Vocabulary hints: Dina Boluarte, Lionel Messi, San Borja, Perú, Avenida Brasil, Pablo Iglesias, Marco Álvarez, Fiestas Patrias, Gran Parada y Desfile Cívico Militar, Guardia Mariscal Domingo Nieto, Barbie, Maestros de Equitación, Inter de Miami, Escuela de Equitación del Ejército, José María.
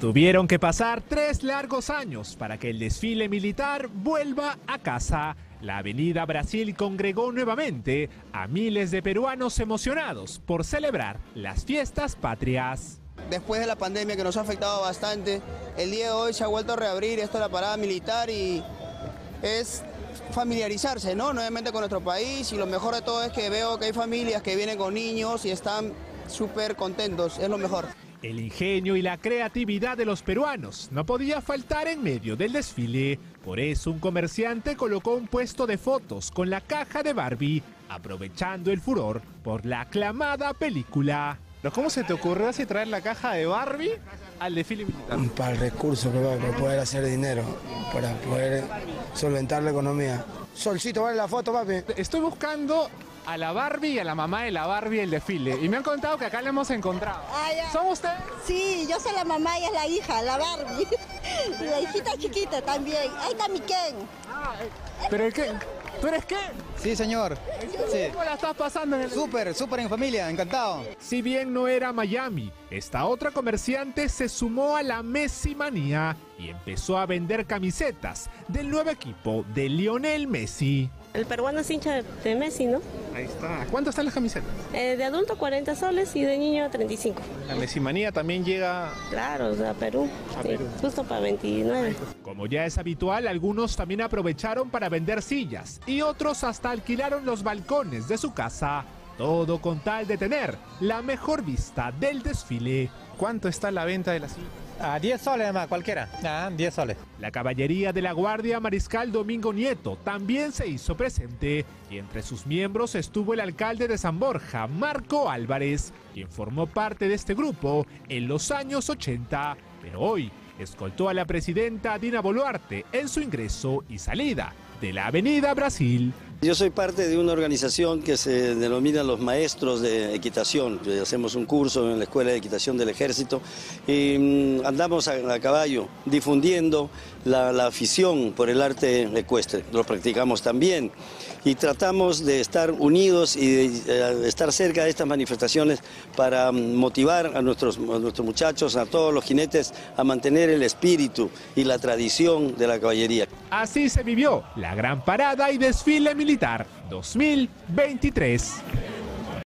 Tuvieron que pasar 3 largos años para que el desfile militar vuelva a casa. La Avenida Brasil congregó nuevamente a miles de peruanos emocionados por celebrar las fiestas patrias. Después de la pandemia que nos ha afectado bastante, el día de hoy se ha vuelto a reabrir esto de la parada militar y es familiarizarse, ¿no?, nuevamente con nuestro país, y lo mejor de todo es que veo que hay familias que vienen con niños y están súper contentos, es lo mejor. El ingenio y la creatividad de los peruanos no podía faltar en medio del desfile. Por eso un comerciante colocó un puesto de fotos con la caja de Barbie, aprovechando el furor por la aclamada película. ¿Cómo se te ocurrió así traer la caja de Barbie al desfile militar? Para el recurso, para poder hacer dinero, para poder solventar la economía. Solcito, vale la foto, papi. Estoy buscando a la Barbie y a la mamá de la Barbie el desfile, y me han contado que acá la hemos encontrado. ¿Son ustedes? Sí, yo soy la mamá y es la hija, la Barbie. Y la hijita chiquita también. Ahí está mi Ken. ¿Pero el Ken? ¿Tú eres Ken? Sí, señor. Sí. ¿Cómo la estás pasando? Súper, súper en familia, encantado. Si bien no era Miami, esta otra comerciante se sumó a la Messi manía y empezó a vender camisetas del nuevo equipo de Lionel Messi. El peruano es hincha de Messi, ¿no? Ahí está. ¿Cuánto están las camisetas? De adulto 40 soles y de niño 35. La mesimanía también llega... Claro, o sea, Perú. A sí, Perú. Justo para 29. Como ya es habitual, algunos también aprovecharon para vender sillas y otros hasta alquilaron los balcones de su casa. Todo con tal de tener la mejor vista del desfile. ¿Cuánto está la venta de las sillas? A 10 soles además, cualquiera. 10 soles. La caballería de la Guardia Mariscal Domingo Nieto también se hizo presente, y entre sus miembros estuvo el alcalde de San Borja, Marco Álvarez, quien formó parte de este grupo en los años 80, pero hoy escoltó a la presidenta Dina Boluarte en su ingreso y salida de la Avenida Brasil. Yo soy parte de una organización que se denomina los Maestros de Equitación. Hacemos un curso en la Escuela de Equitación del Ejército y andamos a caballo difundiendo la afición por el arte ecuestre. Lo practicamos también y tratamos de estar unidos y de estar cerca de estas manifestaciones para motivar a nuestros muchachos, a todos los jinetes, a mantener el espíritu y la tradición de la caballería. Así se vivió la gran parada y desfile militar 2023.